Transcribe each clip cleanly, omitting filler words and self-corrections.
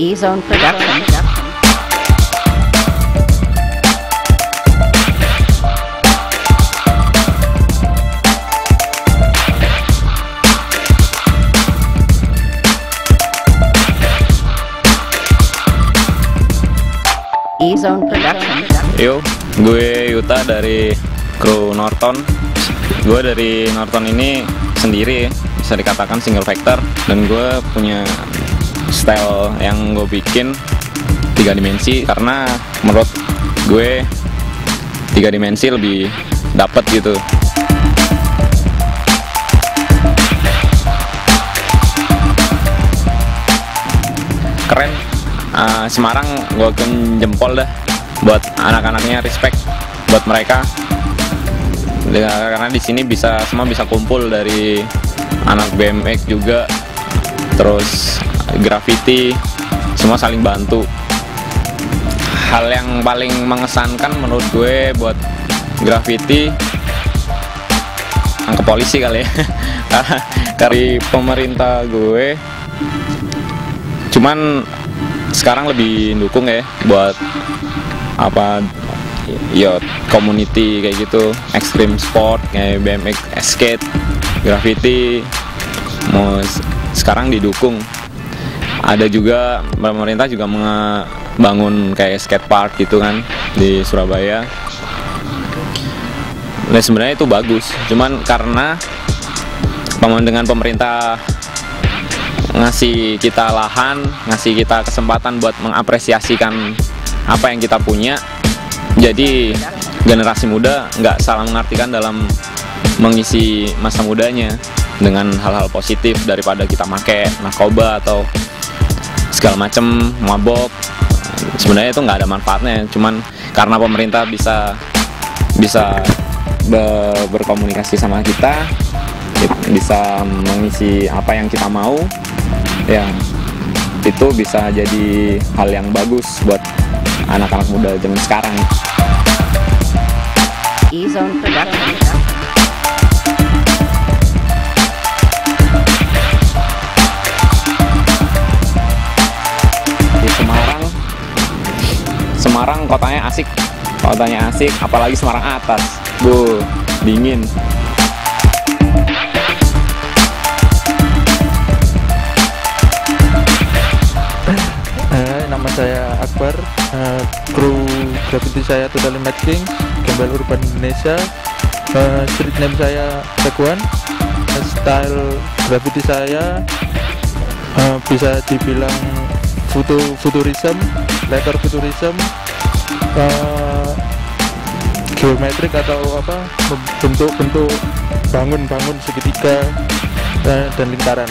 E Zone Productions. E Zone Productions. Yo, gue Yuta dari kru Norton. Gue dari Norton ini sendiri, bisa dikatakan single factor, dan gue punya style yang gue bikin 3 dimensi karena menurut gue 3 dimensi lebih dapet gitu. Keren. Semarang gue akan jempol dah buat anak-anaknya, respect buat mereka karena di sini bisa semua bisa kumpul, dari anak BMX juga, terus graffiti, semua saling bantu. Hal yang paling mengesankan menurut gue buat graffiti angka polisi kali ya dari pemerintah gue, cuman sekarang lebih dukung ya buat apa ya, community kayak gitu, extreme sport kayak BMX, skate, graffiti mau sekarang didukung. Ada juga pemerintah juga membangun kayak skate park gitu kan di Surabaya. Nah sebenarnya itu bagus, cuman karena dengan pemerintah ngasih kita lahan, ngasih kita kesempatan buat mengapresiasikan apa yang kita punya, jadi generasi muda nggak salah mengartikan dalam mengisi masa mudanya dengan hal-hal positif daripada kita make narkoba atau segala macem, mabok. Sebenarnya itu nggak ada manfaatnya, cuman karena pemerintah bisa berkomunikasi sama kita, bisa mengisi apa yang kita mau, ya itu bisa jadi hal yang bagus buat anak-anak muda zaman sekarang. E Zone Productions. Di Semarang kotanya asik, apalagi Semarang atas, bu dingin. Nama saya Akbar, kru graffiti saya Totally Matching, Gambar Urban Indonesia, street name saya Teguan, style graffiti saya bisa dibilang futurism, letter futurism, geometrik atau apa, bentuk-bentuk bangun-bangun segitiga dan lingkaran.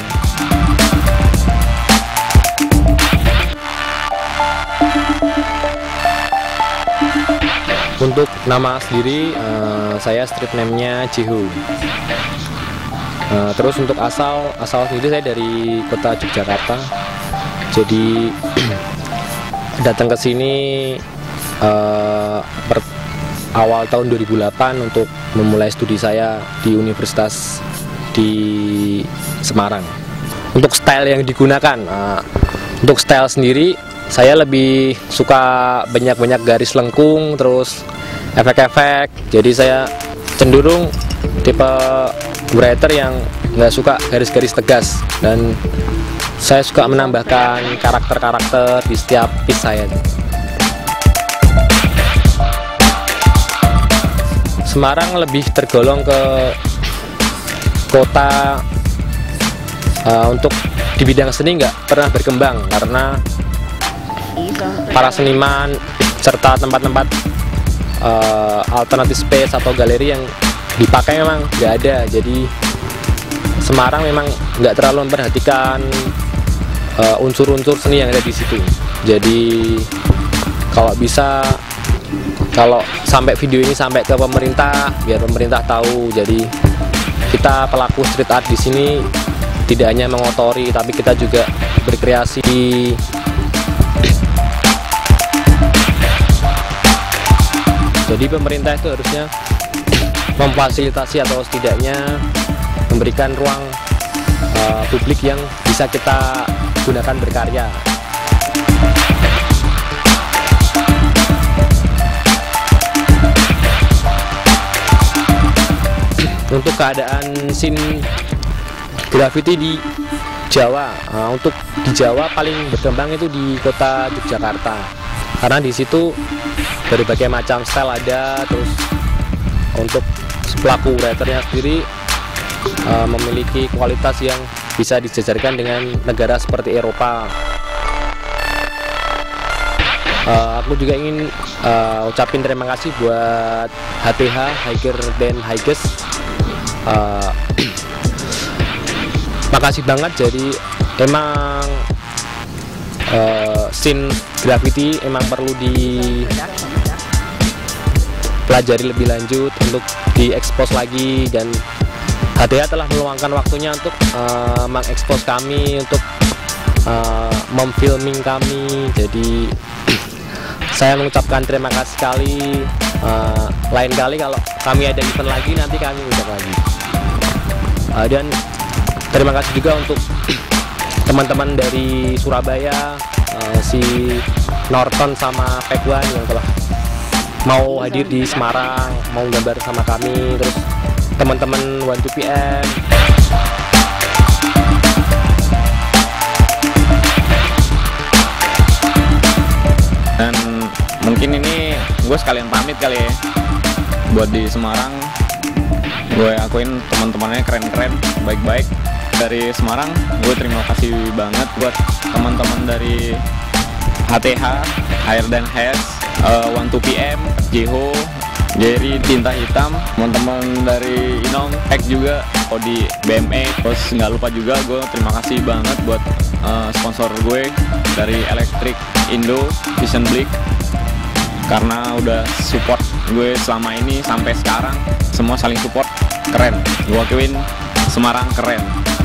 Untuk nama sendiri, saya street name-nya Jiho. Terus untuk asal sendiri saya dari kota Yogyakarta. Jadi datang ke sini awal tahun 2008 untuk memulai studi saya di Universitas di Semarang. Untuk style yang digunakan, untuk style sendiri saya lebih suka banyak-banyak garis lengkung, terus efek-efek. Jadi saya cenderung tipe writer yang nggak suka garis-garis tegas, dan saya suka menambahkan karakter-karakter di setiap piece saya. Semarang lebih tergolong ke kota untuk di bidang seni nggak pernah berkembang, karena para seniman serta tempat-tempat alternative space atau galeri yang dipakai memang nggak ada. Jadi Semarang memang nggak terlalu memperhatikan unsur-unsur seni yang ada di situ. Jadi kalau sampai video ini sampai ke pemerintah, biar pemerintah tahu. Jadi kita pelaku street art di sini tidak hanya mengotori, tapi kita juga berkreasi. Jadi pemerintah itu harusnya memfasilitasi atau setidaknya memberikan ruang publik yang bisa kita gunakan berkarya. untuk keadaan scene graffiti di Jawa. Nah, untuk di Jawa paling berkembang itu di kota Yogyakarta, karena di situ berbagai macam style ada. Terus untuk pelaku writernya sendiri memiliki kualitas yang bisa disejarkan dengan negara seperti Eropa. Aku juga ingin ucapin terima kasih buat HTH, Higher Than Highest. Makasih banget. Jadi emang scene graffiti emang perlu dipelajari lebih lanjut untuk diekspos lagi, dan HTH telah meluangkan waktunya untuk mengekspos kami, untuk memfilming kami. Jadi saya mengucapkan terima kasih sekali. Lain kali kalau kami ada event lagi, nanti kami ucap lagi. Dan terima kasih juga untuk teman-teman dari Surabaya, si Norton sama Pekwan yang telah mau hadir di Semarang, mau gambar sama kami. Terus teman-teman 1-2PM. Dan mungkin ini gue sekalian pamit kali ya, buat di Semarang. Gue akuin teman-temannya keren-keren, baik-baik. Dari Semarang gue terima kasih banget buat teman-teman dari HTH, Higher Than Highest, 1-2PM, Jiho, Jerry, Tinta Hitam, teman-teman dari Inong X juga, Audi BMA. Terus nggak lupa juga gue terima kasih banget buat sponsor gue dari Electric Indo Vision Break, karena udah support gue selama ini sampai sekarang. Semua saling support, keren. Gue akuin Semarang keren.